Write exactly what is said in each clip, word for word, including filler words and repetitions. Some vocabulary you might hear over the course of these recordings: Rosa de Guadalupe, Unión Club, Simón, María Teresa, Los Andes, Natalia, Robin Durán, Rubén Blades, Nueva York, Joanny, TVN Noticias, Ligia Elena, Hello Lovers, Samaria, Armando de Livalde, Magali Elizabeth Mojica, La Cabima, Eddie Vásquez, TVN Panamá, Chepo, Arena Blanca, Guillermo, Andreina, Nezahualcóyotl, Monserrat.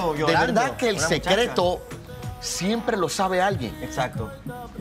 muchacho llorando. De verdad que el secreto siempre lo sabe alguien. Exacto.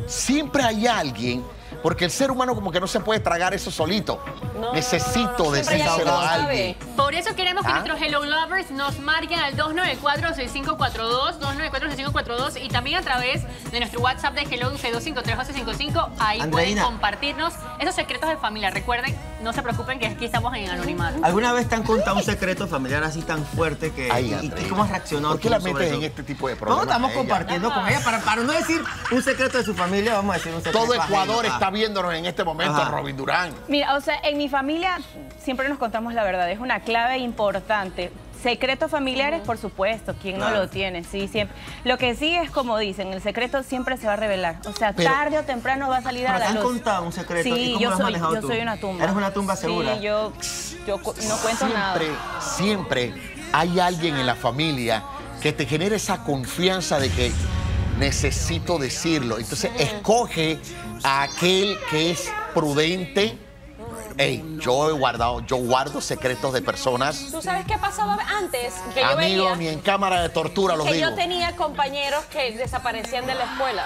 Siempre hay alguien, porque el ser humano como que no se puede tragar eso solito. No, Necesito decírselo a alguien. Por eso queremos que ¿Ah? nuestros Hello Lovers nos marquen al dos nueve cuatro, seis cinco cuatro dos, dos nueve cuatro, seis cinco cuatro dos, y también a través de nuestro WhatsApp de Hello uno dos cinco tres uno cinco cinco cinco. Ahí Andreina. Pueden compartirnos esos secretos de familia. Recuerden, no se preocupen que aquí estamos en anonimato. ¿Alguna vez te han contado un secreto familiar así tan fuerte que... Ahí, ¿y cómo has reaccionado? ¿Por qué la metes en eso? este tipo de problemas? No, estamos compartiendo no. con ella para, para no decir un secreto de su familia, vamos a decir un secreto. Todo Ecuador está viéndonos en este momento, Ajá. Robin Durán. Mira, o sea, en mi familia siempre nos contamos la verdad, es una clave importante. Secretos familiares, por supuesto, ¿quién claro. no lo tiene? Sí, siempre. Lo que sí es como dicen, el secreto siempre se va a revelar. O sea, pero, tarde o temprano va a salir a la luz. ¿Te has contado un secreto? Sí, yo, soy, yo soy una tumba. ¿Eres una tumba segura? Sí, yo, yo no cuento siempre, nada. Siempre hay alguien en la familia que te genera esa confianza de que necesito decirlo. Entonces, sí. escoge a aquel que es prudente. Hey, yo he guardado, yo guardo secretos de personas. ¿Tú sabes qué pasaba antes? Que Amigo, yo venía, ni en cámara de tortura los que digo. Que yo tenía compañeros que desaparecían de la escuela.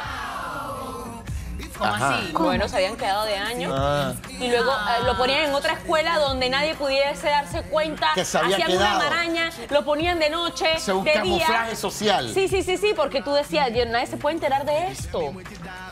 ¿Cómo Ajá. así? ¿Cómo? Bueno, se habían quedado de años. Ah. Y luego eh, lo ponían en otra escuela donde nadie pudiese darse cuenta. Que se había Hacían quedado. una maraña, lo ponían de noche, Según de día. Un camuflaje social. Sí, sí, sí, sí, porque tú decías, Dios, nadie se puede enterar de esto.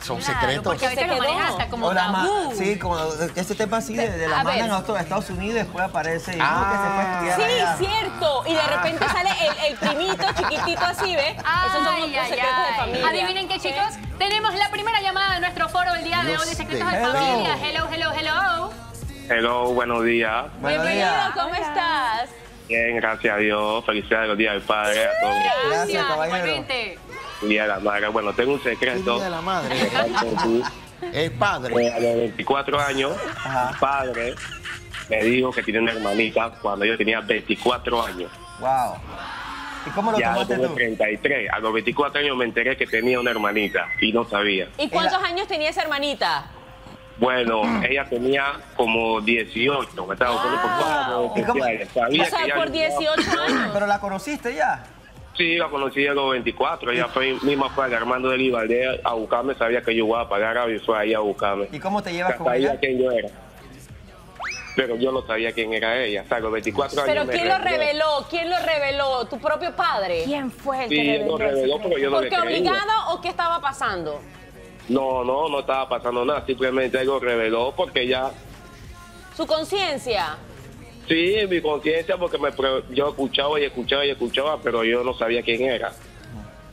Son claro, secretos. Porque a veces se lo manejan hasta como tabú. Sí, como este tema así de, de la a mano a Estados Unidos, después aparece y ah, que se fue a estudiar Sí, allá. cierto. Y de repente sale el, el primito chiquitito así, ¿ves? Ay, Esos son ay, los secretos ay. de familia. Adivinen qué, chicos, ¿Eh? tenemos la primera llamada de nuestro foro el día de hoy de secretos de familia. Hello, hello, hello. Hello, buenos días. Bienvenido, días. ¿cómo estás? Bien, gracias a Dios. Felicidades los días del padre. Sí, a todos. Gracias, gracias caballero. Día de la madre. Bueno, tengo un secreto. Día de la madre. Es padre. A los veinticuatro años, Ajá. mi padre me dijo que tiene una hermanita cuando yo tenía veinticuatro años. Wow. ¿Y cómo lo tomaste tú? Ya, a los treinta y tres. A los veinticuatro años me enteré que tenía una hermanita y no sabía. ¿Y cuántos Era... años tenía esa hermanita? Bueno, ella tenía como dieciocho. Me estaba wow. por cómo... sabía o sea, que por dieciocho estaba... años. ¿Pero la conociste ya? Sí, la conocí a los veinticuatro. Ella fue misma fue al Armando de Livalde a buscarme. Sabía que yo iba a pagar a y fue ahí a buscarme. ¿Y cómo te llevas Hasta con ella? Sabía quién yo era. Pero yo no sabía quién era ella. Hasta los veinticuatro años. ¿Pero quién lo reveló? ¿Quién lo reveló? ¿Tu propio padre? ¿Quién fue el sí, que reveló? Sí, lo reveló, pero yo no le creí. ¿Porque obligado o qué estaba pasando? No, no, no estaba pasando nada. Simplemente algo reveló porque ella... ¿Su conciencia? Sí, mi conciencia, porque me, yo escuchaba y escuchaba y escuchaba, pero yo no sabía quién era.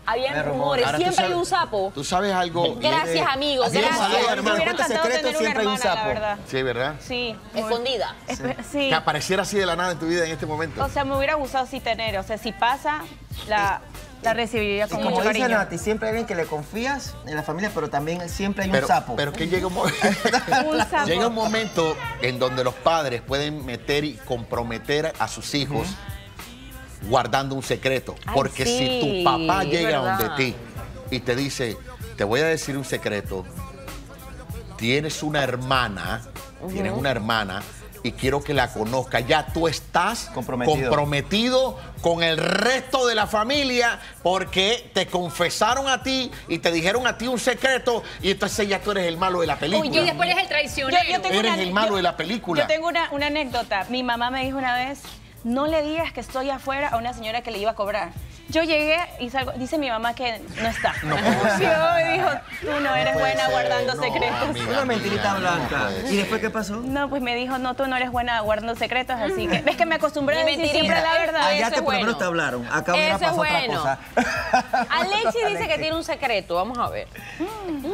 Había rumores, siempre sabes, hay un sapo. ¿Tú sabes algo? Gracias, eh, amigos, así gracias. Si me hubieran encantado tener una hermana, un sapo. la verdad. Sí, ¿verdad? Sí. Escondida. Sí. Sí. Que apareciera así de la nada en tu vida en este momento. O sea, me hubiera gustado sí tener, o sea, si pasa, la... La recibiría con sí, mucho cariño. Como dice Nati, siempre hay alguien que le confías en la familia, pero también siempre hay pero, un sapo. Pero que llega un, un sapo. Llega un momento en donde los padres pueden meter y comprometer a sus hijos uh-huh. guardando un secreto. Ay, porque sí, si tu papá llega verdad. donde ti y te dice, te voy a decir un secreto, tienes una hermana, uh-huh. tienes una hermana, y quiero que la conozca. Ya tú estás comprometido. comprometido con el resto de la familia porque te confesaron a ti y te dijeron a ti un secreto y entonces ya tú eres el malo de la película. Uy, y después eres el traicionero. Yo, yo tengo eres una, el malo yo, de la película. Yo tengo una, una anécdota. Mi mamá me dijo una vez, no le digas que estoy afuera a una señora que le iba a cobrar. Yo llegué y salgo, dice mi mamá que no está. No, yo me dijo, tú no eres no buena ser, guardando no, secretos. Amiga, Una mentirita amiga, blanca. No ¿Y después qué pasó? No, pues me dijo, no, tú no eres buena guardando secretos, así que... Es que me acostumbré a decir siempre la verdad. Allá te por bueno. lo menos te hablaron. Acá hubiera pasado bueno. otra cosa. Alexis dice Alexis. que tiene un secreto, vamos a ver. Mm.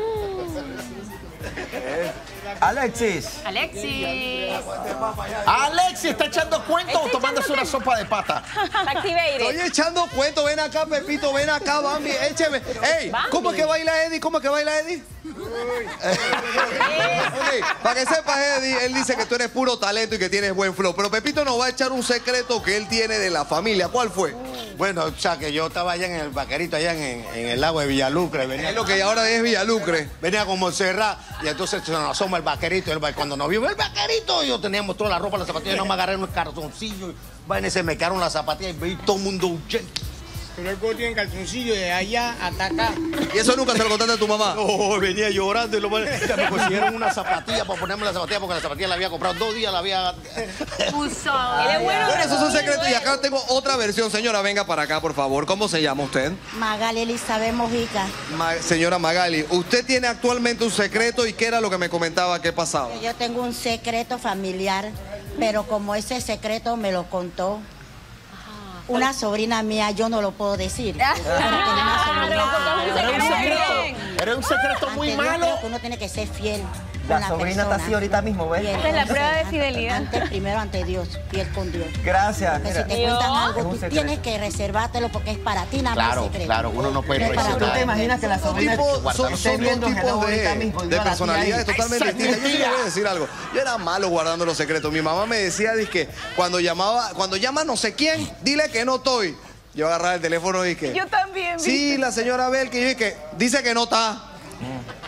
Alexis. Alexis. Alexis está echando cuentos o tomándose una sopa de pata. Estoy echando cuentos. Ven acá, Pepito. Ven acá, Bambi. Écheme. Ey, ¿cómo que baila Eddie? ¿Cómo que baila Eddie? Okay, para que sepas, Eddie, él dice que tú eres puro talento y que tienes buen flow. Pero Pepito nos va a echar un secreto que él tiene de la familia. ¿Cuál fue? Bueno, o sea, que yo estaba allá en el vaquerito, allá en, en el lago de Villalucre. Venía, es lo que ahora es Villalucre. Venía con Monserrat y entonces se nos asoma el vaquerito. El, cuando nos vio el vaquerito, yo teníamos toda la ropa, las zapatillas, y no me agarré en el cartoncillo. Y, bueno, se me quedaron las zapatillas y todo el mundo... Pero el coche en calzoncillo de allá hasta acá. ¿Y eso nunca se lo contaste a tu mamá? No, venía llorando y lo mal... Me consiguieron una zapatilla para ponerme la zapatilla porque la zapatilla la había comprado dos días, la había... Puso. Bueno, bueno, esos son secretos y acá tengo otra versión. Señora, venga para acá, por favor. ¿Cómo se llama usted? Magali Elizabeth Mojica. Ma... Señora Magali, usted tiene actualmente un secreto y ¿qué era lo que me comentaba que pasaba? Yo tengo un secreto familiar, pero como ese secreto me lo contó una sobrina mía, yo no lo puedo decir. Era un secreto muy malo. Yo creo que uno tiene que ser fiel. La sobrina persona. Está así ahorita mismo, ¿ves? Esta es la prueba de fidelidad. Antes, antes, primero ante Dios, fiel con Dios. Gracias. Porque si te Dios. Cuentan algo, tú secreto. Tienes que reservártelo porque es para ti, nada más claro, secreto. Claro, uno no puede reservar. ¿Tú te imaginas que la sobrina tipo, son, son dos tipos de, mismo, de personalidades totalmente distintas? Yo te voy a decir algo. Yo era malo guardando los secretos. Mi mamá me decía, dizque, cuando llamaba, cuando llama no sé quién, dile que no estoy. Yo agarraba el teléfono y dije... Yo también, ¿viste? Sí, la señora Bel, que yo dije, dice que no está.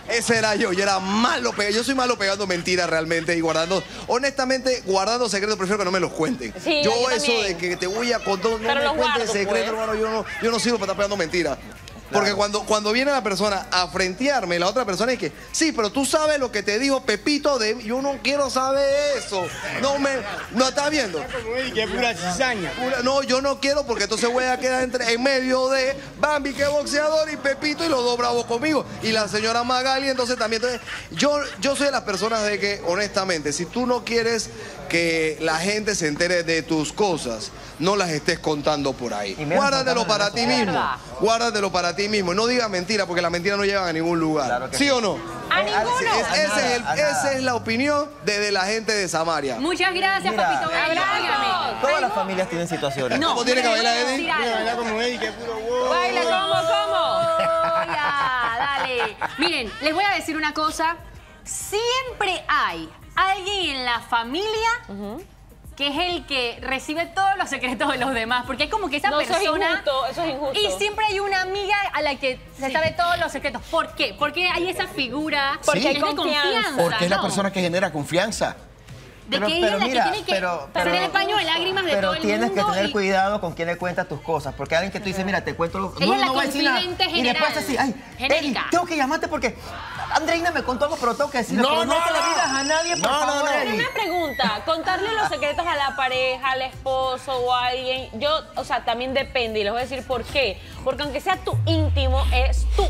Ese era yo, yo era malo pegando, yo soy malo pegando mentiras realmente y guardando, honestamente, guardando secretos, prefiero que no me los cuenten. Sí, yo yo eso también. De que te voy a contar, no pero me cuentes secretos, hermano, yo no, yo no sirvo para estar pegando mentiras. Claro. Porque cuando, cuando viene la persona a frentearme, la otra persona es que, sí, pero tú sabes lo que te dijo Pepito, de yo no quiero saber eso. No me... ¿No estás viendo? Que pura cizaña. No, yo no quiero porque entonces voy a quedar entre, en medio de Bambi, que es boxeador, y Pepito, y los dos bravos conmigo. Y la señora Magali, entonces también. Entonces, yo, yo soy de las personas de que, honestamente, si tú no quieres que la gente se entere de tus cosas, no las estés contando por ahí. Guárdatelo para ti mismo. Guárdatelo para ti ti mismo, no digas mentira porque las mentiras no llegan a ningún lugar, claro que ¿sí, sí o no? A ninguno. Es, ese a nada, es el, a esa es la opinión de, de la gente de Samaria. Muchas gracias, mira, papito. Abrázame. Todas las familias tienen situaciones. No, ¿cómo tiene que bailar Eddie? Baila como Eddie, que puro wow. Baila como, como. Ya, dale. Miren, les voy a decir una cosa. Siempre hay alguien en la familia... Uh-huh. que es el que recibe todos los secretos de los demás, porque es como que esa no, persona... Eso es injusto, eso es injusto. Y siempre hay una amiga a la que se sí. sabe todos los secretos. ¿Por qué? Porque hay esa figura, porque sí. hay confianza. confianza. Porque es ¿no? la persona que genera confianza. De pero, que ella es la mira, que tiene que pero, pero, hacer el paño de lágrimas de todo el mundo. Pero tienes que tener y... cuidado con quién le cuentas tus cosas. Porque alguien que tú dices, mira, te cuento... Lo... Ella no, es la no confidente general. Y después así, ay, Eli, tengo que llamarte porque Andreina me contó algo, pero tengo que decirle. No, no, no te lo digas a nadie, por no, favor, no, no, no. Una pregunta, contarle los secretos a la pareja, al esposo o a alguien, yo, o sea, también depende. Y les voy a decir por qué. Porque aunque sea tu íntimo, es tu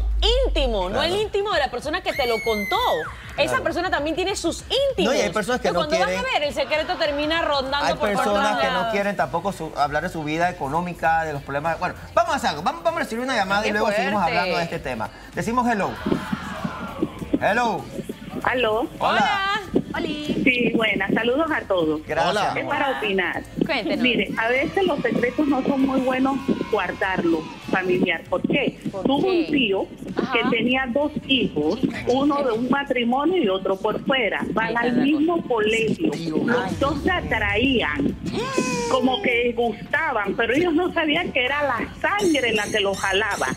íntimo, claro. no el íntimo de la persona que te lo contó. Claro. Esa persona también tiene sus íntimos. No, y hay personas que no quieren... Cuando van a ver, el secreto termina rondando hay por todos lados. Hay personas que no quieren tampoco su, hablar de su vida económica, de los problemas... Bueno, vamos a hacer algo. Vamos, vamos a recibir una llamada qué y luego fuerte. Seguimos hablando de este tema. Decimos hello. Hello. Hello. Hola. Hola. Sí, buenas. Saludos a todos. Gracias. Hola. Es para opinar. Cuéntenos. Mire, a veces los secretos no son muy buenos guardarlos, familiar. ¿Por qué? ¿Por Tuvo qué? Un tío Ajá. que tenía dos hijos, uno de un matrimonio y otro por fuera. Van al mismo colegio. Los dos se atraían, como que gustaban, pero ellos no sabían que era la sangre la que los jalaba.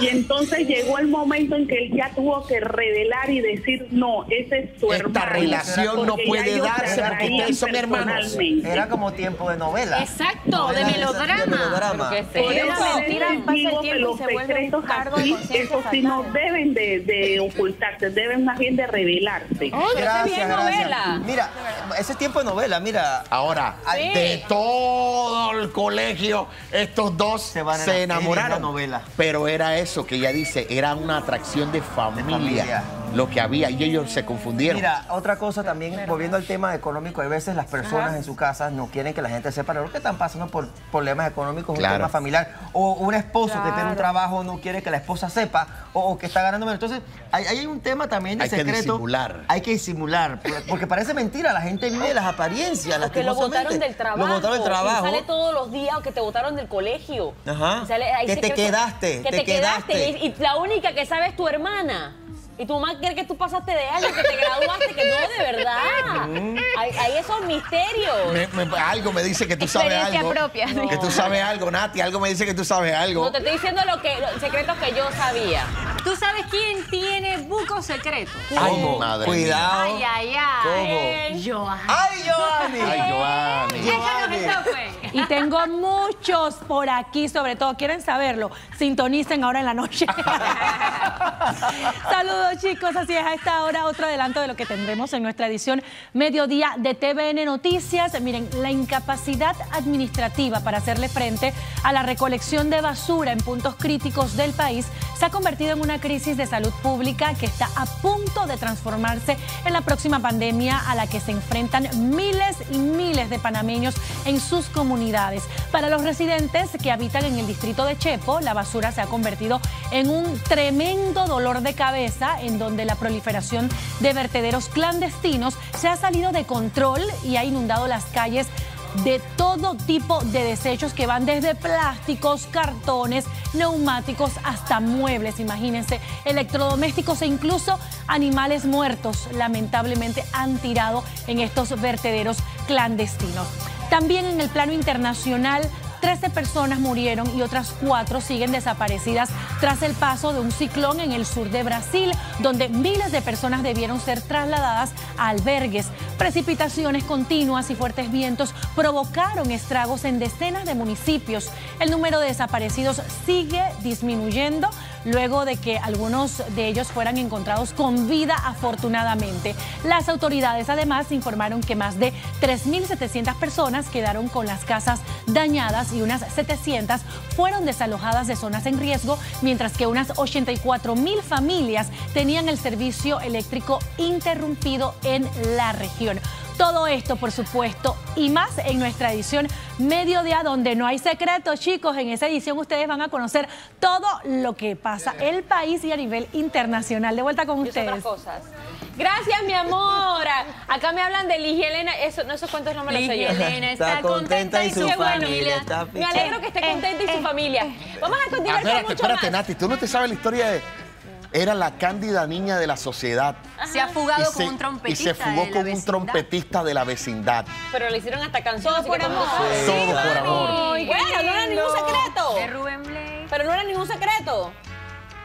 Y entonces llegó el momento en que él ya tuvo que revelar y decir, no, ese es tu hermano. Esta relación no puede darse porque ustedes son hermanos. Era como tiempo de novela. Exacto, de melodrama. Digo que los secretos así, esos sí no deben de, de ocultarse, deben más bien de revelarse. Oh, gracias, gracias. Mira, ese es tiempo de novela, mira. Ahora, sí. de todo el colegio, estos dos se, van se enamoraron. Novela. Pero era eso que ella dice, era una atracción de familia, de familia. Lo que había, y ellos se confundieron. Mira, otra cosa también, volviendo al tema económico, hay veces las personas Ajá. en su casa no quieren que la gente sepa lo que están pasando por problemas económicos, claro. un tema familiar, o un esposo claro. que tiene un trabajo, no quiere que la esposa sepa, o, o que está ganando menos. Entonces, hay, hay un tema también de hay secreto. Hay que disimular. Hay que disimular, porque parece mentira, la gente vive las apariencias. Las que lo botaron del trabajo. Lo botaron del trabajo. Que sale todos los días, o que te botaron del colegio. Ajá. Sale, que te quedaste. Que te, te quedaste. quedaste. Y la única que sabe es tu hermana. Y tu mamá cree que tú pasaste de algo, que te graduaste, que no, de verdad. Mm. Hay, hay esos misterios. Me, me, algo me dice que tú sabes algo. Experiencia propia. No. Que tú sabes algo, Nati. Algo me dice que tú sabes algo. No, te estoy diciendo lo que, los secretos que yo sabía. ¿Tú sabes quién tiene bucos secretos? ¿Cómo? Madre Cuidado. Mía. Ay, ay, ay. ¿Cómo? Joanny. Ay, Joanny. Ay, Joanny. Eso es lo que está, pues. Y tengo muchos por aquí, sobre todo. ¿Quieren saberlo? Sintonicen ahora en la noche. Saludos, chicos. Así es, a esta hora otro adelanto de lo que tendremos en nuestra edición Mediodía de T V N Noticias. Miren, la incapacidad administrativa para hacerle frente a la recolección de basura en puntos críticos del país se ha convertido en una crisis de salud pública que está a punto de transformarse en la próxima pandemia a la que se enfrentan miles y miles de panameños en sus comunidades. Para los residentes que habitan en el distrito de Chepo, la basura se ha convertido en un tremendo dolor de cabeza, en donde la proliferación de vertederos clandestinos se ha salido de control y ha inundado las calles de todo tipo de desechos que van desde plásticos, cartones, neumáticos hasta muebles, imagínense, electrodomésticos e incluso animales muertos, lamentablemente han tirado en estos vertederos clandestinos. También en el plano internacional, trece personas murieron y otras cuatro siguen desaparecidas tras el paso de un ciclón en el sur de Brasil, donde miles de personas debieron ser trasladadas a albergues. Precipitaciones continuas y fuertes vientos provocaron estragos en decenas de municipios. El número de desaparecidos sigue disminuyendo luego de que algunos de ellos fueran encontrados con vida, afortunadamente. Las autoridades además informaron que más de tres mil setecientas personas quedaron con las casas dañadas y unas setecientas fueron desalojadas de zonas en riesgo, mientras que unas ochenta y cuatro mil familias tenían el servicio eléctrico interrumpido en la región. Todo esto, por supuesto, y más en nuestra edición Mediodía, donde no hay secretos, chicos. En esa edición ustedes van a conocer todo lo que pasa en el país y a nivel internacional. De vuelta con ustedes. Otras cosas. Gracias, mi amor. Acá me hablan de Ligia Elena. Eso, no, esos cuentos no me los sé yo. Ligia Elena está, está contenta, contenta y su familia. Está me alegro que esté contenta eh, y su eh, familia. Vamos a continuar con mucho espérate, más. Nati, tú no te sabes la historia de... Era la cándida niña de la sociedad. Ajá. Se ha fugado con un trompetista. Y se fugó con un trompetista de la vecindad. Pero le hicieron hasta canciones. Todo por amor. Sí, todo sí, por amor. Bueno, no era ningún secreto. De Rubén Blades. Pero no era ningún secreto.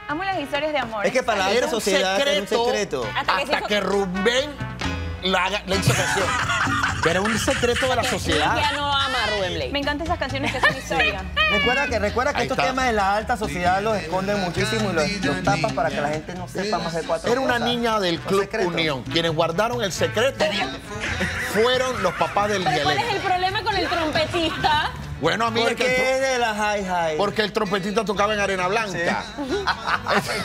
Amo las historias de amor. Es que para la era sociedad era un secreto. Hasta que, hasta hizo... que Rubén la, la hizo canción. Pero un secreto de la sociedad. Ya no ama a Rubén Blades. Me encantan esas canciones que son historia. Recuerda que, recuerda que estos está. temas de la alta sociedad los esconden muchísimo y los, los tapas para que la gente no sepa más de cuatro Era cosas. Una niña del Club Unión. Quienes guardaron el secreto fueron los papás del Ligia Elena. ¿Cuál es el problema con el trompetista? Bueno, a mí es que es de la high high. Porque el trompetista tocaba en Arena Blanca. Sí.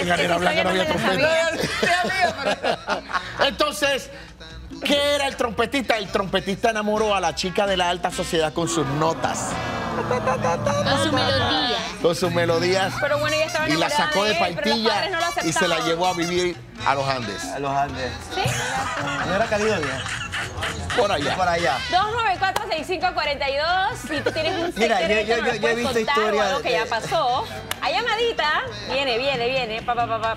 En Arena Blanca no había trompeta. Entonces... ¿Qué era el trompetista? El trompetista enamoró a la chica de la alta sociedad con sus notas. Con sus melodías. Con sus melodías. Pero bueno, ella estaba enamorada. Y la sacó de, de paitilla no y se la llevó a vivir a los Andes. A los Andes. ¿Sí? ¿No era Calidonia? Por allá. Por allá. dos nueve cuatro, seis cinco cuatro dos. Si tú tienes un secreto, mira, yo, yo, yo, yo, yo he visto historias. Algo que ya pasó. A llamadita. Viene, viene, viene. Pa, pa, pa, pa.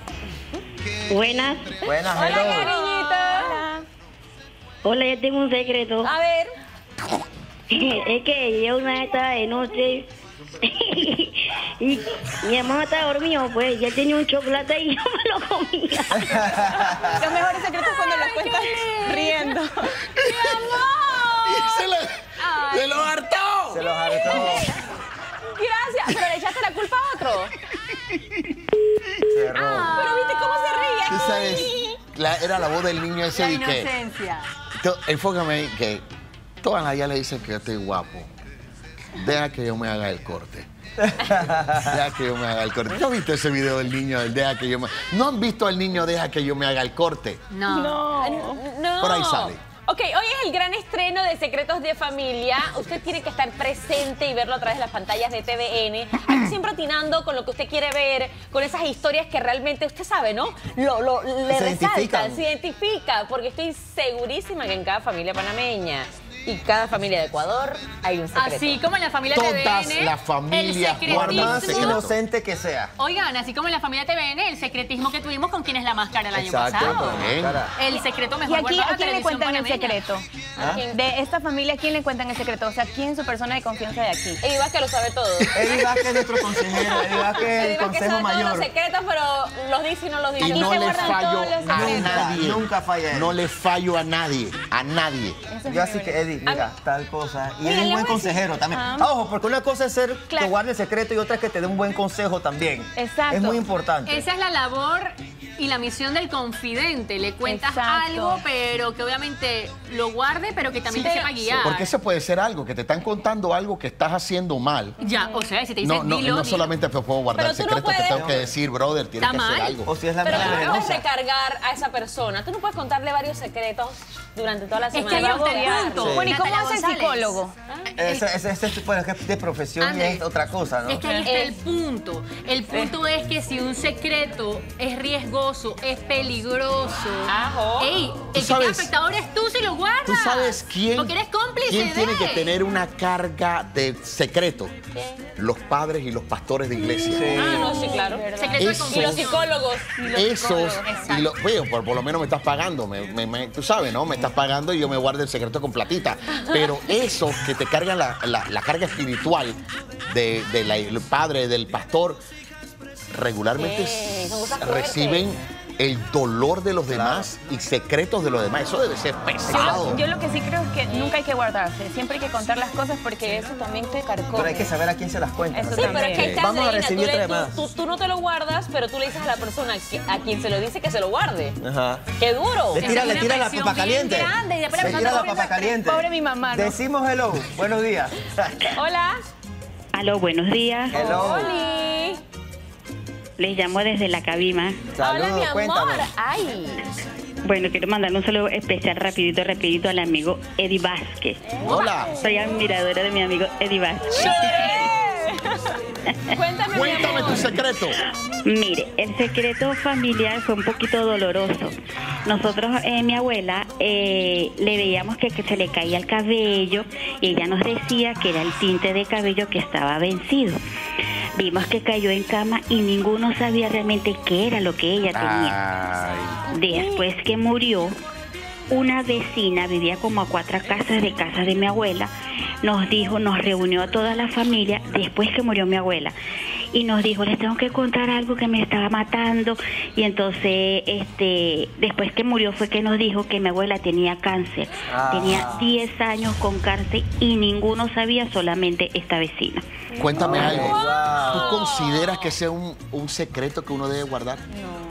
Buenas. Buenas, hola, cariñita. Hola. Hola, yo tengo un secreto. A ver. Es que yo una vez estaba de noche y mi hermano estaba dormido, pues ya tenía un chocolate y yo me lo comía. Los mejores secretos cuando los cuentas riendo. ¡Mi amor! ¡Se lo, se lo hartó! ¡Se lo hartó! Gracias, pero le echaste la culpa a otro. Se erró. Ah, pero viste cómo se reía. ¿Tú sabes? La, era la voz del niño ese la y inocencia. Que... Enfócame que todas allá le dicen que yo estoy guapo. Deja que yo me haga el corte. Deja que yo me haga el corte. ¿No has visto ese video del niño del deja que yo me... ¿No han visto al niño deja que yo me haga el corte? No. No. No. Por ahí sale. Ok, hoy es el gran estreno de Secretos de Familia. Usted tiene que estar presente y verlo a través de las pantallas de T V N. Aquí siempre atinando con lo que usted quiere ver, con esas historias que realmente usted sabe, ¿no? Lo, lo, le resalta, se identifica, porque estoy segurísima que en cada familia panameña y cada familia de Ecuador hay un secreto. Así como en la familia Todas T V N... Todas las familias guardan el secretismo, por más inocente que sea. Oigan, así como en la familia T V N, el secretismo que tuvimos con Quién es la Máscara el año Exacto, pasado. Bien. El secreto mejor guardado. ¿Y aquí a quién le cuentan panameña? El secreto? ¿Ah? De esta familia, ¿a quién le cuentan el secreto? O sea, ¿quién es su persona de confianza de aquí? Eddie Vásquez lo sabe todo. Eddie Vásquez es nuestro consejero. Eddie Vásquez es el consejo mayor. Todos los secretos, pero los dice y no los dice. Y no le fallo a nadie. Nunca falla. No le fallo a nadie. A nadie. Yo así que, Eddie, decir, mira, mí, tal cosa. Y es un buen consejero decir, también. Ah, ojo, porque una cosa es ser claro. que guarde el secreto y otra es que te dé un buen consejo también. Exacto. Es muy importante. Esa es la labor y la misión del confidente. Le cuentas Exacto. algo, pero que obviamente lo guarde, pero que también sí, te sepa guiar. Porque eso puede ser algo, que te están contando algo que estás haciendo mal. Ya, o sea, si te dicen, no, no, dilo, no solamente dilo. puedo guardar pero el secreto, no puedes... te tengo que decir, brother, tienes que hacer algo. O si es la pero tú no puedes recargar a esa persona. Tú no puedes contarle varios secretos durante toda la semana. Es que hay sí. Bueno, ¿y cómo hace el psicólogo? Ese es, es, es, bueno, es de profesión André, y es otra cosa, ¿no? Es que ahí está el punto. El punto es, es que si un secreto es riesgoso, es peligroso... Ajo. Ey, el que te afecta ahora es tú si lo guardas. ¿Tú sabes quién? Porque eres cómplice ¿Quién de... tiene que tener una carga de secreto? ¿Quién? Los padres y los pastores de iglesia. Sí. Ah, no, sí, claro. Eso, y los psicólogos. Y los esos, psicólogos. Y lo, veo, por, por lo menos me estás pagando. Me, me, me, tú sabes, ¿no? Me estás pagando y yo me guardo el secreto con platita. Pero esos que te cargan la, la, la carga espiritual de, de la, el padre, del pastor, regularmente eh, reciben el dolor de los demás y secretos de los demás. Eso debe ser pesado. Yo, yo lo que sí creo es que nunca hay que guardarse. Siempre hay que contar las cosas porque eso también te carcome. Pero hay que saber a quién se las cuenta. Eso sí, también. Pero es que vamos a recibir tú, le, tú, tú, tú no te lo guardas, pero tú le dices a la persona que, a quien se lo dice que se lo guarde. Ajá. ¡Qué duro! Le tira, le tira la papa caliente. Grande, y después le tira la papa caliente. Pobre mi mamá, ¿no? Decimos hello. Buenos días. Hola. Aló, buenos días. Hello. Hola. Les llamo desde La Cabima. Saludos, hola, mi amor. Cuéntame. Ay. Bueno, quiero mandar un saludo especial rapidito, rapidito al amigo Eddie Vásquez. Hola. Soy admiradora de mi amigo Eddie Vázquez. ¡Sí! Cuéntame, Cuéntame tu secreto. Mire, el secreto familiar fue un poquito doloroso. Nosotros, eh, mi abuela, eh, le veíamos que, que se le caía el cabello y ella nos decía que era el tinte de cabello que estaba vencido. Vimos que cayó en cama y ninguno sabía realmente qué era lo que ella tenía. Ay. Después que murió, una vecina, vivía como a cuatro casas de casa de mi abuela, nos dijo, nos reunió a toda la familia después que murió mi abuela. Y nos dijo, les tengo que contar algo que me estaba matando. Y entonces, este, después que murió fue que nos dijo que mi abuela tenía cáncer. Ah. Tenía diez años con cáncer y ninguno sabía, solamente esta vecina. Cuéntame algo. Wow. ¿Tú consideras que sea un, un secreto que uno debe guardar? No.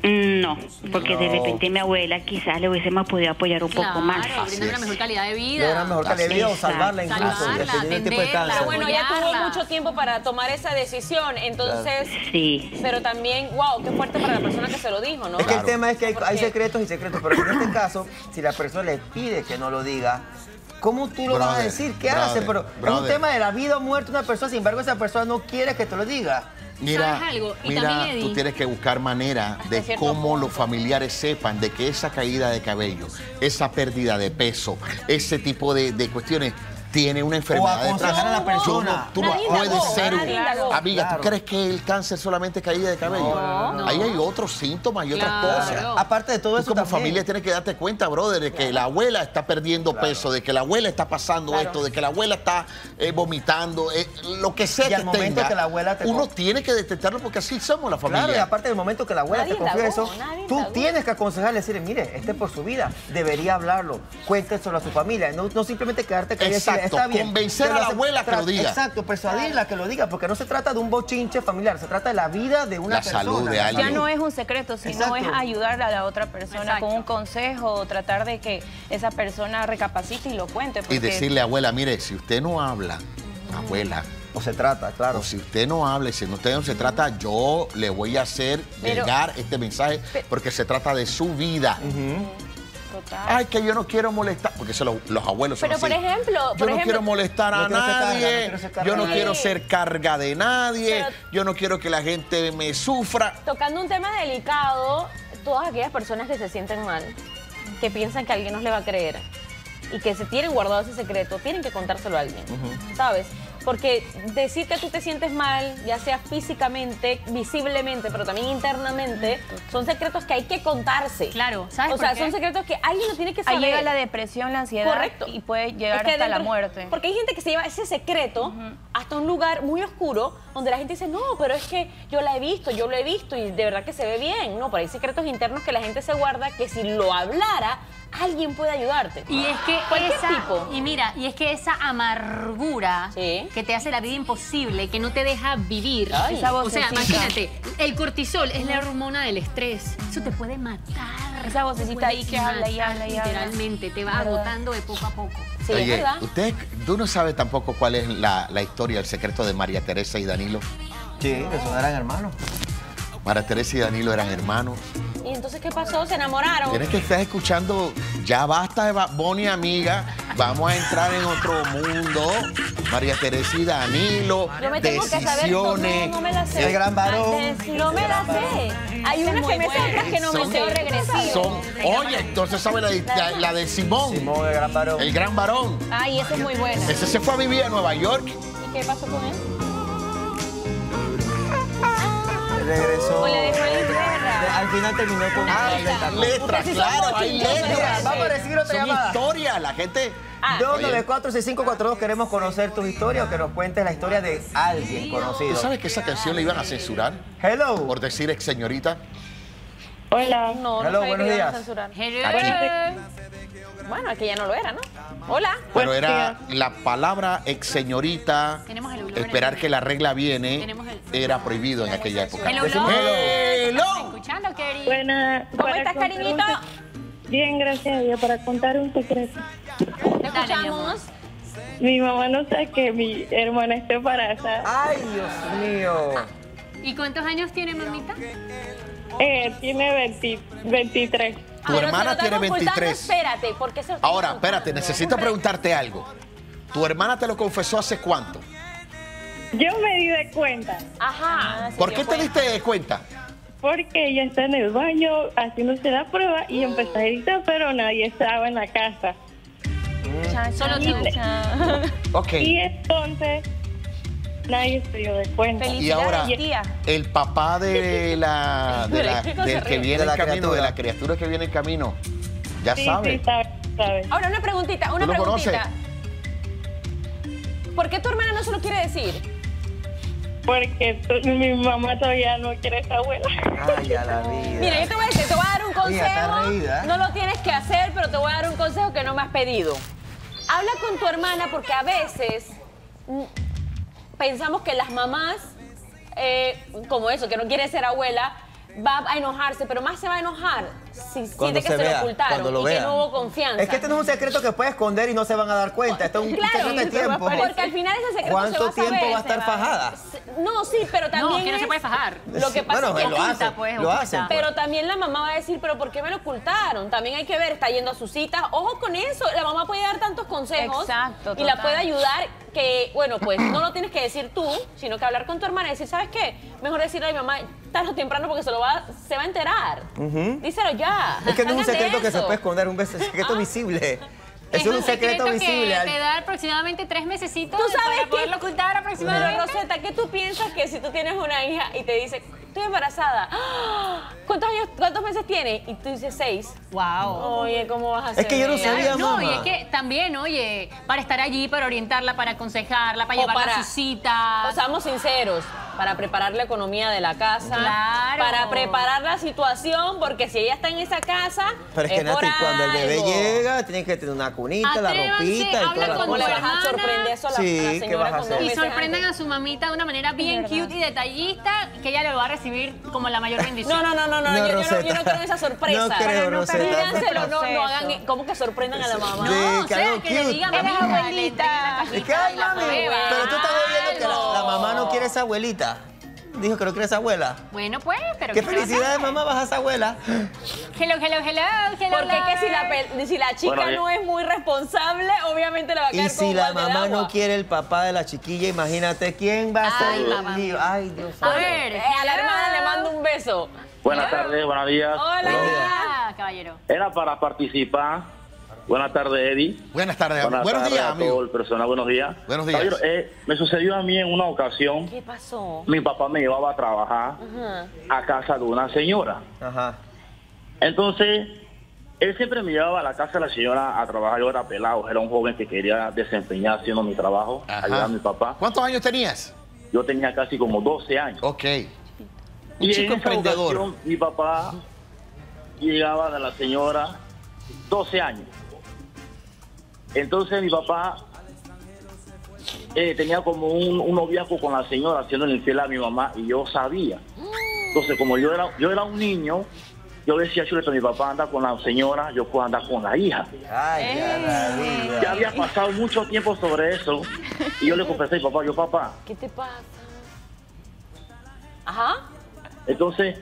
No, porque no. de repente mi abuela quizás le hubiésemos podido apoyar un claro, poco más. Brindar una mejor calidad de vida. De una mejor calidad de vida o salvarla incluso. Pero bueno, ya tuvo mucho tiempo para tomar esa decisión, entonces... Claro. Sí. Pero también, wow, qué fuerte para la persona que se lo dijo, ¿no? Es que claro. el tema es que hay, hay secretos y secretos, pero en este caso, si la persona le pide que no lo diga... ¿Cómo tú lo brother, vas a decir? ¿Qué brother, haces? Pero brother. es un tema de la vida o muerte de una persona, sin embargo, esa persona no quiere que te lo diga. Mira, algo? Y mira Eddie, tú tienes que buscar manera de cómo punto. los familiares sepan de que esa caída de cabello, esa pérdida de peso, ese tipo de, de cuestiones, tiene una enfermedad o detrás. A la persona. Yo no, tú no puedes ser... Claro, amiga, claro. ¿tú crees que el cáncer solamente es caída de cabello? No, no. Ahí hay otros síntomas y claro. otras cosas. Aparte de todo tú eso como también. familia tienes que darte cuenta, brother, de que claro. la abuela está perdiendo claro. peso, de que la abuela está pasando claro. esto, de que la abuela está eh, vomitando, eh, lo que sea y que al momento tenga, que la abuela te uno confía. tiene que detectarlo porque así somos la familia. Claro, y aparte del momento que la abuela nadie te confía eso, vos, tú tienes que aconsejarle, decirle, mire, este por su vida, debería hablarlo, cuénteselo a su familia, no, no simplemente quedarte callado. Está bien. Convencer a la abuela que lo diga. Exacto, persuadirla que lo diga, porque no se trata de un bochinche familiar, se trata de la vida de una persona. La salud de alguien. Ya no es un secreto, sino exacto. es ayudar a la otra persona exacto. con un consejo, tratar de que esa persona recapacite y lo cuente. Porque... Y decirle, abuela, mire, si usted no habla, mm. abuela... O se trata, claro. O si usted no habla, si usted no se trata, yo le voy a hacer pero, llegar este mensaje, pero, porque se trata de su vida. Uh-huh. Total. Ay, que yo no quiero molestar, porque eso lo, los abuelos son Pero, así. por ejemplo... Yo por no ejemplo, quiero molestar a no nadie, carga, no carga, yo no sí. quiero ser carga de nadie, pero, yo no quiero que la gente me sufra. Tocando un tema delicado, todas aquellas personas que se sienten mal, que piensan que alguien no les va a creer y que se tienen guardado ese secreto, tienen que contárselo a alguien, uh-huh. ¿sabes? Porque decir que tú te sientes mal, ya sea físicamente, visiblemente, pero también internamente, son secretos que hay que contarse. Claro. ¿Sabes o sea, qué? son secretos que alguien no tiene que saber. Ahí llega la depresión, la ansiedad. Correcto. Y puede llegar es que hasta dentro, la muerte. Porque hay gente que se lleva ese secreto uh-huh. hasta hasta un lugar muy oscuro donde la gente dice, no, pero es que yo la he visto, yo lo he visto y de verdad que se ve bien. No, pero hay secretos internos que la gente se guarda que si lo hablara, alguien puede ayudarte. Y es que esa, tipo? Y mira, y es que esa amargura, ¿sí?, que te hace la vida imposible, que no te deja vivir. Ay, esa voz, o sea, imagínate, el cortisol es la hormona del estrés. Eso te puede matar. Esa vocecita ahí que habla y habla y habla. Literalmente, te va agotando de poco a poco. Sí, oye, es verdad. Usted, tú no sabes tampoco cuál es la, la historia, el secreto de María Teresa y Danilo. Sí, no. Eso eran hermanos. María Teresa y Danilo eran hermanos. ¿Y entonces qué pasó? ¿Se enamoraron? Tienes que estar escuchando, ya basta de Bonnie, amiga, vamos a entrar en otro mundo. María Teresa y Danilo, yo me tengo decisiones. Que saber, no, no, no me la sé. El gran varón. Antes, no me la sé. Hay unas que me sacas que no me sé regresivo. Oye, entonces sabe la, la, la de Simón. Simón, el gran varón. El gran varón. Ay, esa es muy buena. Ese se fue a vivir a Nueva York. ¿Y qué pasó con él? Regresó. O le dejó el Ferra. Al final terminó con ah, letras. Letras, claro, hay letras. Vamos a decir otra llamada. Historia, la gente. Ah, dos nueve cuatro seis cinco cuatro dos, queremos conocer tus historias o que nos cuentes la historia de alguien conocido. ¿Tú sabes que esa canción le iban a censurar? Hello. Por decir ex señorita. Hola. No, no, hello, buenos que días. Censurar. Hello. Bueno, es que ya no lo era, ¿no? Hola. Pero era la palabra ex señorita, el esperar que la regla viene, el... era prohibido en aquella época. Hello. Hello. Hello. Escuchando, Keri. Buena. ¿Cómo estás, cariñito? Bien, gracias a Dios, para contar un secreto. ¿Te escuchamos? Mi mamá no sabe que mi hermana está embarazada. ¡Ay, Dios mío! ¿Y cuántos años tiene, mamita? Eh, tiene veinte, veintitrés. Tu Pero hermana tiene veintitrés. Espérate, porque se Ahora, espérate, necesito preguntarte algo. ¿Tu hermana te lo confesó hace cuánto? Yo me di de cuenta. Ajá. ¿Por qué te diste de cuenta? Porque ella está en el baño haciéndose la prueba y empezó a gritar, pero nadie estaba en la casa. Cha, solo tú. Okay. Y entonces nadie se dio de cuenta. Y ahora el papá de la, de la del que viene el camino, de la criatura que viene el camino, ya sí, sabe. Sí, sabe, sabe. Ahora una preguntita, una preguntita. ¿Por qué tu hermana no se lo quiere decir? Porque tu, mi mamá todavía no quiere esta abuela. Ay, a la vida. Mira, yo te voy a decir, te voy a dar un consejo. Mira, no lo tienes que hacer, pero te voy a dar un consejo que no me has pedido. Habla con tu hermana porque a veces pensamos que las mamás, eh, como eso, que no quiere ser abuela, va a enojarse, pero más se va a enojar si siente que se lo ocultaron y que no hubo confianza. Es que este no es un secreto que puedes esconder y no se van a dar cuenta. Esto es un secreto de tiempo. Porque al final ese secreto se va a saber. ¿Cuánto tiempo va a estar fajada? No, sí, pero también... No, que no se puede fajar. Lo que pasa es que lo hacen, pues, lo hacen. Pero también la mamá va a decir, pero ¿por qué me lo ocultaron? También hay que ver, está yendo a sus citas. Ojo con eso, la mamá puede dar tantos consejos. Exacto, total. Y la puede ayudar que, bueno, pues no lo tienes que decir tú, sino que hablar con tu hermana y decir, ¿sabes qué? Mejor decirle a mi mamá tarde o temprano porque se lo va, se va a enterar. Uh-huh. Díselo ya. Es que no es un secreto que se puede esconder, un secreto visible. Es, es un, un secreto, secreto visible. Que te da aproximadamente tres mesecitos. Tú sabes para poderlo ocultar aproximadamente. Pero Rosetta, ¿qué tú piensas que si tú tienes una hija y te dice, estoy embarazada? ¿Cuántos años, cuántos meses tiene? Y tú dices seis. Wow. Oye, ¿cómo vas a hacer? Es que yo no sabía, no, mamá. No, y es que también, oye, para estar allí, para orientarla, para aconsejarla, para o llevarla para, a sus citas. O seamos sinceros, para preparar la economía de la casa, claro, para preparar la situación, porque si ella está en esa casa, pero es, es que Nati, cuando el bebé llega, tiene que tener una cunita, atrévanse, la ropita y habla toda con la cosa. Vas a sorprender eso a la, sí, a la señora con dos meses. Y sorprendan a su mamita de una manera bien cute y detallista, que ella lo va a recibir como la mayor bendición. No, no, no, no, no, yo, yo, no yo no quiero esa sorpresa. No creo, no, no, no, no hagan, ¿cómo que sorprendan a la mamá? No, o sea, que le digan, mami, abuelita. Es que ay, mami, pero tú estás viendo que la mamá no quiere esa abuelita. Dijo que no crees abuela. Bueno, pues, pero... Qué, ¿qué felicidad de mamá vas a esa abuela? Hello, hello, hello, hello. Porque es que si la, si la chica bueno, no es muy responsable, obviamente la va a caer. Y si la mamá no quiere el papá de la chiquilla, imagínate quién va a ser. Ay, ay, Dios mío. A ver, eh, a la hermana le mando un beso. Buenas tardes, buenos días. Hola, buenos días, caballero. Era para participar. Buenas tardes, Eddie. Buenas tardes, Buenas buenos tardes días, a amigo. Todo el personal, buenos días. Buenos días. Caballero, eh, me sucedió a mí en una ocasión. ¿Qué pasó? Mi papá me llevaba a trabajar, ajá, a casa de una señora. Ajá. Entonces, Él siempre me llevaba a la casa de la señora a trabajar. Yo era pelado, era un joven que quería desempeñar haciendo mi trabajo, ajá, ayudar a mi papá. ¿Cuántos años tenías? Yo tenía casi como doce años. Ok. Un y chico en esa emprendedor. Ocasión, mi papá llegaba de la señora doce años. Entonces mi papá eh, tenía como un, un noviazgo con la señora, haciéndole infiel a mi mamá, y yo sabía. Entonces, como yo era, yo era un niño, yo decía, chuleta, mi papá anda con la señora, yo puedo andar con la hija. Ay, ya, la vida. Ya había pasado mucho tiempo sobre eso. Y yo le confesé a mi papá, yo, papá, ¿qué te pasa? Ajá. Entonces,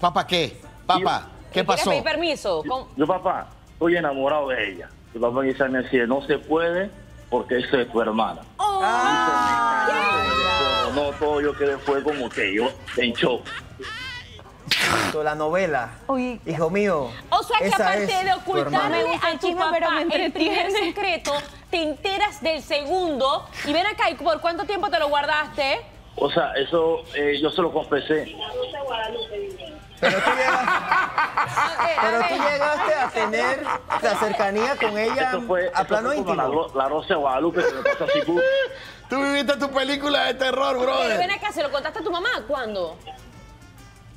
¿papá qué? ¿Papá? Yo, ¿qué pasó? ¿Quieres pedir permiso? Yo, yo, papá, estoy enamorado de ella. Mi papá quizá me decía, no se puede porque esa es tu hermana. Oh. Ah. Dice, no, no, todo yo quedé fue como que yo en shock. La novela, uy, hijo mío. O sea que aparte de ocultarle a tu papá el primer secreto, te enteras del segundo. Y ven acá, ¿y por cuánto tiempo te lo guardaste? O sea, eso eh, yo se lo confesé. Pero tú llegaste, pero tú llegaste a tener la cercanía con ella fue, a plano íntimo. La, la Rosa de Guadalupe que me pasó así. Tú viviste tu película de terror, bro. Pero ven acá, ¿se lo contaste a tu mamá? ¿Cuándo?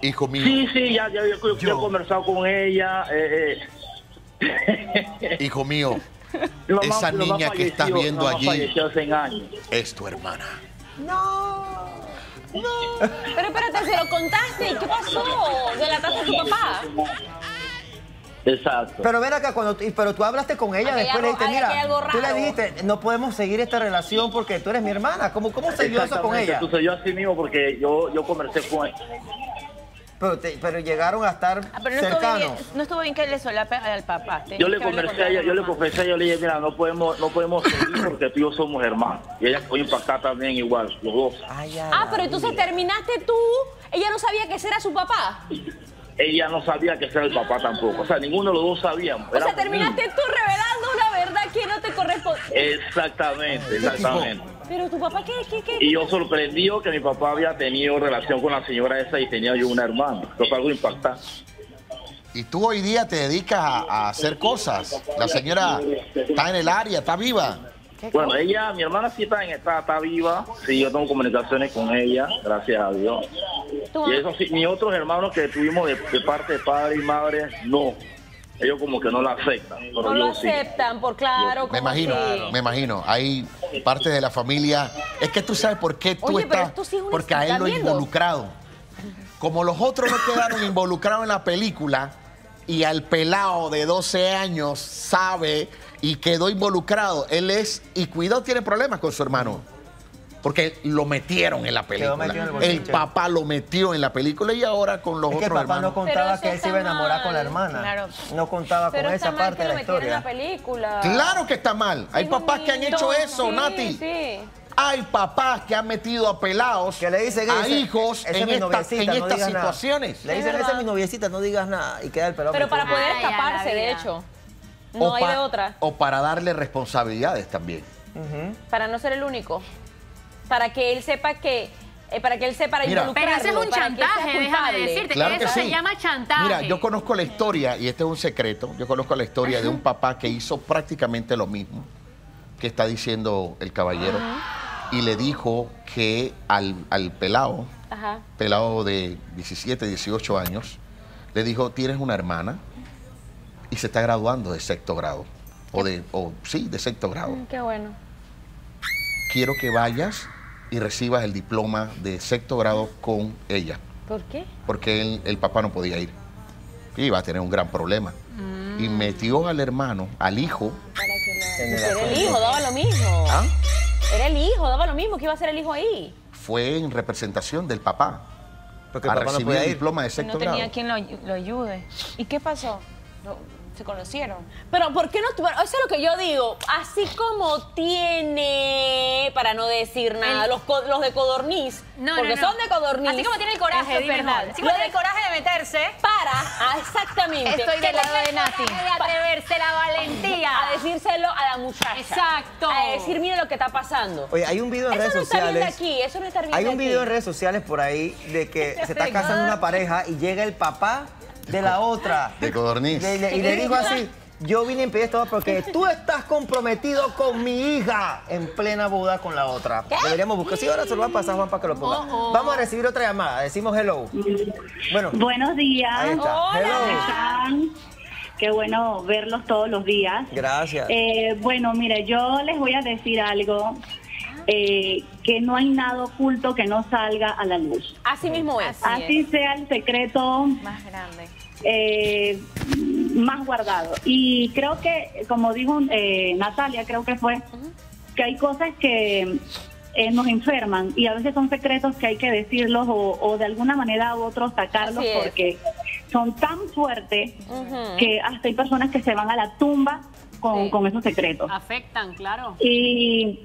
Hijo mío. Sí, sí, ya, ya, ya, yo, yo he conversado con ella. Eh, eh. Hijo mío, esa mamá, niña que estás viendo allí es tu hermana. No, no. Pero espérate, se lo contaste. ¿Qué pasó? ¿Delataste a tu papá? Exacto. Pero ven acá, cuando pero tú hablaste con ella, después le dijiste, mira, tú le dijiste, no podemos seguir esta relación porque tú eres mi hermana. ¿Cómo, cómo se dio eso con ella? Sucedió así mismo porque yo, yo conversé con ella. Pero, te, pero llegaron a estar ah, pero no cercanos. Estuvo bien, no estuvo bien que le solape al papá. Yo le conversé a ella, yo le confesé a ella, yo le dije, mira, no podemos, no podemos seguir porque tú y yo somos hermanos. Y ella fue impactada también igual, los dos. Ay, ah, pero vida. Entonces terminaste tú, ella no sabía que ese era su papá. Ella no sabía que ese era el papá tampoco. O sea, ninguno de los dos sabíamos. O sea, terminaste tú revelando una verdad que no te corresponde. Exactamente, exactamente. Pero tu papá, ¿qué, qué, qué? Y yo sorprendido que mi papá había tenido relación con la señora esa y tenía yo una hermana. Eso fue algo impactante. Y tú hoy día te dedicas a, a hacer cosas. La señora está en el área, está viva. Bueno, ella, mi hermana sí está en está, está viva. Sí, yo tengo comunicaciones con ella, gracias a Dios. Y eso sí, mis otros hermanos que tuvimos de, de parte de padre y madre, no. Ellos como que no la afectan. Pero no lo aceptan, sí. Por claro. Me imagino, sí. me imagino. Hay parte de la familia. Es que tú sabes por qué tú Oye, estás. Sí es porque a él lo involucrado. Como los otros no quedaron involucrados en la película y al pelado de doce años sabe y quedó involucrado, él es. Y cuidado, tiene problemas con su hermano. Porque lo metieron en la película. En el, el papá lo metió en la película y ahora con los es otros que el papá hermanos. No contaba que él se iba a enamorar con la hermana. Claro. No contaba pero con esa parte de la historia. En la película. Claro que está mal. Hay sí, papás que han hecho eso, sí, Nati. Sí. Hay papás que han metido a pelados, que le dicen, a hijos en, es esta, en no estas situaciones. Nada. Le dicen, esa es mi noviecita, no digas nada. Y queda el pelado. Pero para poder ay, escaparse, de hecho. No o hay de otra. O para darle responsabilidades también. Uh-huh. Para no ser el único. Para que él sepa que... Eh, para que él sepa involucrarlo. Pero ese es un chantaje, déjame decirte, claro que eso que sí. se llama chantaje. Mira, yo conozco la historia, y este es un secreto, yo conozco la historia uh-huh. de un papá que hizo prácticamente lo mismo que está diciendo el caballero, uh-huh. y le dijo que al, al pelado, uh-huh. pelado de diecisiete, dieciocho años, le dijo, tienes una hermana y se está graduando de sexto grado. O de, o, sí, de sexto grado. Uh-huh, qué bueno. Quiero que vayas y recibas el diploma de sexto grado con ella. ¿Por qué? Porque él, el papá no podía ir. Iba a tener un gran problema. Mm. Y metió al hermano, al hijo. Para que no... Era el hijo, daba lo mismo. ¿Ah? Era el hijo, daba lo mismo. ¿Qué iba a hacer el hijo ahí? Fue en representación del papá. Porque el a papá recibir no podía ir. El diploma de sexto grado. No tenía grado. Quien lo, lo ayude. ¿Y qué pasó? Lo... Se conocieron. Pero ¿por qué no? Eso es lo que yo digo. Así como tiene, para no decir nada, el, los, los de codorniz. No, porque no, no. son de codorniz. Así como tiene el coraje, es verdad. Así como tiene el coraje de meterse. Para, exactamente. Estoy del lado de Nati. De atreverse la valentía. A decírselo a la muchacha. Exacto. A decir, mire lo que está pasando. Oye, hay un video en eso redes no sociales. Está aquí, eso no está bien. Hay un video aquí. En redes sociales por ahí de que se está casando una pareja y llega el papá de la otra. De codorniz. De, de, y le digo así, yo vine a impedir esto porque tú estás comprometido con mi hija en plena boda con la otra. ¿Qué? Deberíamos buscar. Sí, ahora se lo va a pasar Juan para que lo ponga. Oh, oh. Vamos a recibir otra llamada. Decimos hello. Bueno. Buenos días. Ahí está. Hola. Hello. ¿Están? Qué bueno verlos todos los días. Gracias. Eh, bueno, mire, yo les voy a decir algo. Eh, que no hay nada oculto que no salga a la luz. Así mismo es. Así, Así es. sea el secreto más grande, eh, más guardado. Y creo que, como dijo eh, Natalia, creo que fue, uh-huh. que hay cosas que eh, nos enferman y a veces son secretos que hay que decirlos o, o de alguna manera u otra sacarlos porque son tan fuertes uh-huh. que hasta hay personas que se van a la tumba con, sí. con esos secretos. Afectan, claro. Y...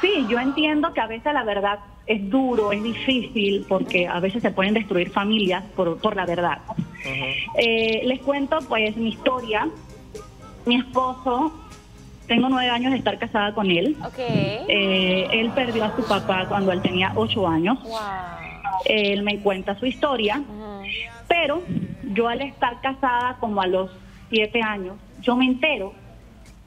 sí, yo entiendo que a veces la verdad es duro, es difícil, porque a veces se pueden destruir familias por, por la verdad. Uh-huh. eh, les cuento pues mi historia. Mi esposo, tengo nueve años de estar casada con él. Okay. Eh, él perdió a su papá cuando él tenía ocho años. Wow. Él me cuenta su historia, uh-huh. pero yo al estar casada como a los siete años, yo me entero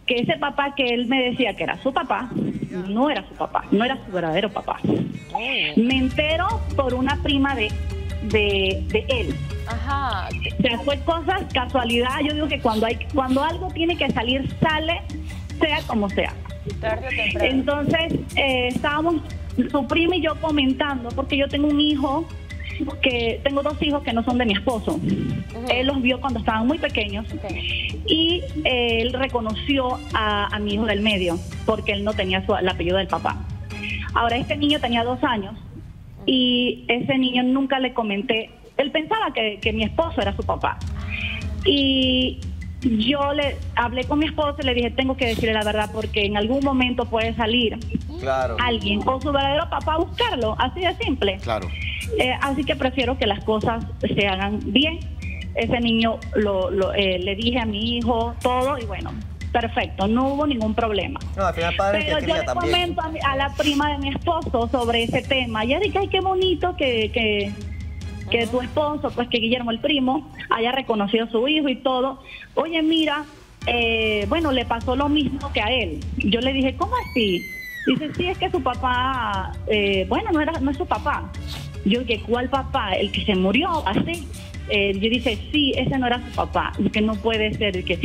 que ese papá que él me decía que era su papá, no era su papá, no era su verdadero papá. Me entero por una prima de, de, de él. Ajá. O sea, fue cosas, casualidad. Yo digo que cuando hay, cuando algo tiene que salir, sale, sea como sea. Tarde o temprano. Entonces, eh, estábamos, su prima y yo comentando, porque yo tengo un hijo, que tengo dos hijos que no son de mi esposo. Uh-huh. Él los vio cuando estaban muy pequeños. Okay. Y él reconoció a, a mi hijo del medio porque él no tenía su, el apellido del papá. Ahora, este niño tenía dos años y ese niño nunca le comenté. Él pensaba que, que mi esposo era su papá. Y yo le hablé con mi esposo y le dije, tengo que decirle la verdad porque en algún momento puede salir claro. alguien o su verdadero papá a buscarlo, así de simple. Claro. Eh, así que prefiero que las cosas se hagan bien. Ese niño lo, lo, eh, le dije a mi hijo todo y bueno, perfecto, no hubo ningún problema. No, al final padre pero que yo le también. comento a, mi, a la prima de mi esposo sobre ese tema. Ella dice, ay, qué bonito que, que, que uh-huh. tu esposo, pues que Guillermo, el primo, haya reconocido a su hijo y todo. Oye, mira, eh, bueno, le pasó lo mismo que a él. Yo le dije, ¿cómo así? Dice, sí, es que su papá, eh, bueno, no, era, no es su papá. Yo dije, ¿cuál papá? ¿El que se murió? Así. Eh, yo dije, sí, ese no era su papá. Dice, no puede ser. Dice,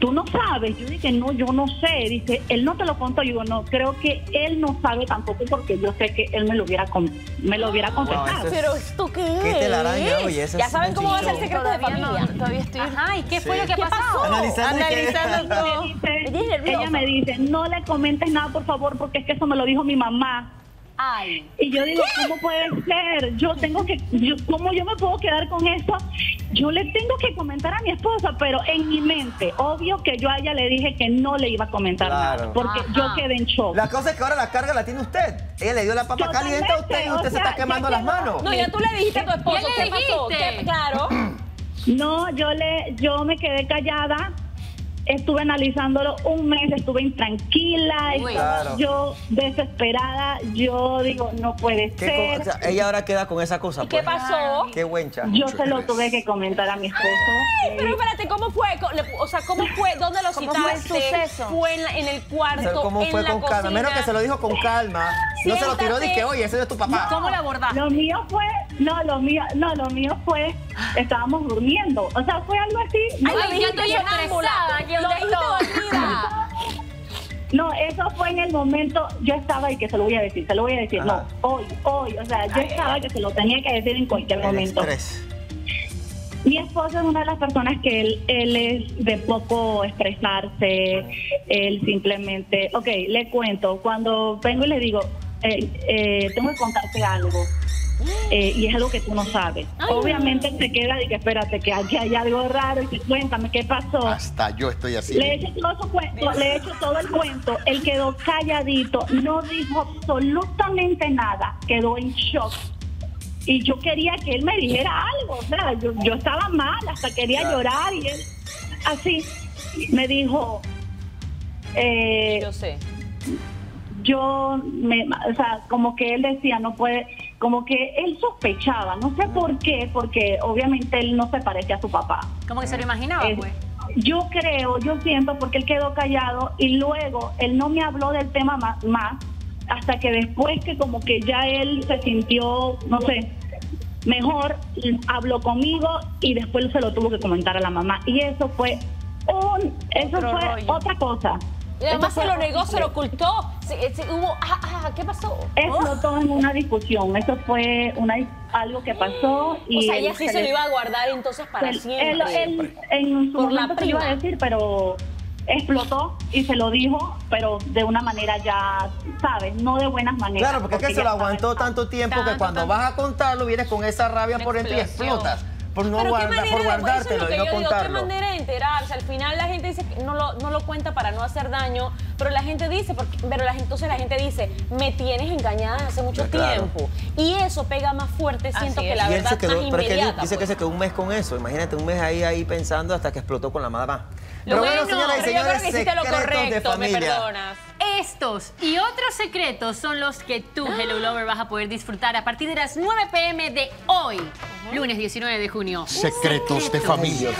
tú no sabes. Yo dije, no, yo no sé. Dice, él no te lo contó. Yo digo, no, creo que él no sabe tampoco porque yo sé que él me lo hubiera, con me lo hubiera confesado. Wow, es... ¿Pero esto qué es? ¿Qué te la araña, oye? Ya saben muchísimo. Cómo va a ser el secreto todavía de familia. No, todavía estoy... Ajá, ¿y qué sí. fue lo que ¿Qué pasó? Analizando, Analizando todo. Me dice, ella me dice, no le comentes nada, por favor, porque es que eso me lo dijo mi mamá. Ay. Y yo digo, ¿qué? ¿Cómo puede ser? Yo tengo que, yo, ¿cómo yo me puedo quedar con eso? Yo le tengo que comentar a mi esposa, pero en mi mente, obvio que yo a ella le dije que no le iba a comentar claro. nada, porque Ajá. yo quedé en shock. La cosa es que ahora la carga la tiene usted. Ella le dio la papa Totalmente, caliente a usted y usted o sea, se está quemando las manos. No, ya tú le dijiste a tu esposo, ¿qué, ¿qué pasó? ¿Qué? Claro. No, yo le, yo me quedé callada. Estuve analizándolo un mes, estuve intranquila, Uy, claro. yo desesperada, yo digo, no puede ser. O sea, ella ahora queda con esa cosa. ¿Y pues? ¿Qué pasó? Qué buen chat. Yo se lo tuve que comentar a mi esposo. Ay, pero espérate, ¿cómo fue? O sea, ¿cómo fue? ¿Dónde lo citaste? ¿Cómo fue el suceso? ¿Fue en, la, en el cuarto? O sea, ¿cómo fue en la con cocina? Calma? Menos que se lo dijo con calma. No se lo tiró de que, oye, ese no es tu papá. No, ¿cómo lo abordaste? Lo mío fue, no, lo mío, no, lo mío fue, estábamos durmiendo. O sea, fue algo así. Ay, ay yo estoy estresada. No, eso fue en el momento, yo estaba y que se lo voy a decir, se lo voy a decir, Ajá. no, hoy, hoy, o sea, yo ay, estaba ay, que se lo tenía que decir en cualquier el momento. Estrés. Mi esposo es una de las personas que él, él es de poco expresarse, él simplemente, ok, le cuento, cuando vengo y le digo, eh, eh, tengo que contarte algo. Eh, y es algo que tú no sabes. Ay, Obviamente no. se queda y que espérate, que aquí hay algo raro y que cuéntame qué pasó. Hasta yo estoy así. Le he hecho todo su cuento, Dios. le he hecho todo el cuento. Él quedó calladito, no dijo absolutamente nada, quedó en shock. Y yo quería que él me dijera algo, o sea, yo, yo estaba mal, hasta quería claro. llorar y él así me dijo. Eh, yo sé. Yo, me, o sea, como que él decía, no puede. como que él sospechaba, no sé por qué, porque obviamente él no se parece a su papá. Como que se lo imaginaba, eh, pues. Yo creo, yo siento, porque él quedó callado y luego él no me habló del tema más, más hasta que después que como que ya él se sintió, no sé, mejor, habló conmigo y después se lo tuvo que comentar a la mamá. Y eso fue un, eso Otro fue rollo. otra cosa. Y además se lo negó, se lo ocultó. Se, se, hubo, ah, ah, ¿qué pasó? Explotó en una discusión. Eso fue una, algo que pasó. Y o sea, ella sí se, se le... lo iba a guardar entonces para el, siempre. Él, él, en su Por momento se lo iba a decir, pero explotó y se lo dijo, pero de una manera ya, ¿sabes? No de buenas maneras. Claro, porque, porque es que se lo aguantó tanto tiempo tanto, que cuando tanto. vas a contarlo vienes con esa rabia por dentro y explotas. Por no guardar, por guardártelo y no contarlo. Qué manera de enterarse. Al final la gente dice que no lo, no lo cuenta para no hacer daño, pero la gente dice, porque, pero la, entonces la gente dice, me tienes engañada hace mucho claro. tiempo. Y eso pega más fuerte, siento Así que es. la y verdad quedó, más inmediata. Pero es que dice pues. que se quedó un mes con eso. Imagínate, un mes ahí, ahí pensando hasta que explotó con la mamá. Pero bueno, bueno señoras y señores, yo creo que hiciste lo correcto, me perdonas. Estos y otros secretos son los que tú, Hello Lover, vas a poder disfrutar a partir de las nueve p m de hoy, lunes diecinueve de junio. Secretos, secretos de familia,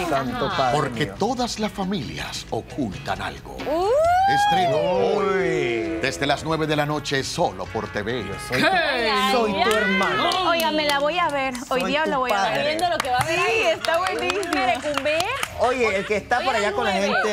porque todas las familias ocultan algo. Uh, Estreno hoy, desde las nueve de la noche, solo por T V. Soy tu, soy tu hermano. Oh, oiga, me la voy a ver. Hoy día la voy a ver. Viendo lo que va a ver. Sí, está buenísimo. Oye, el que está por allá con la gente...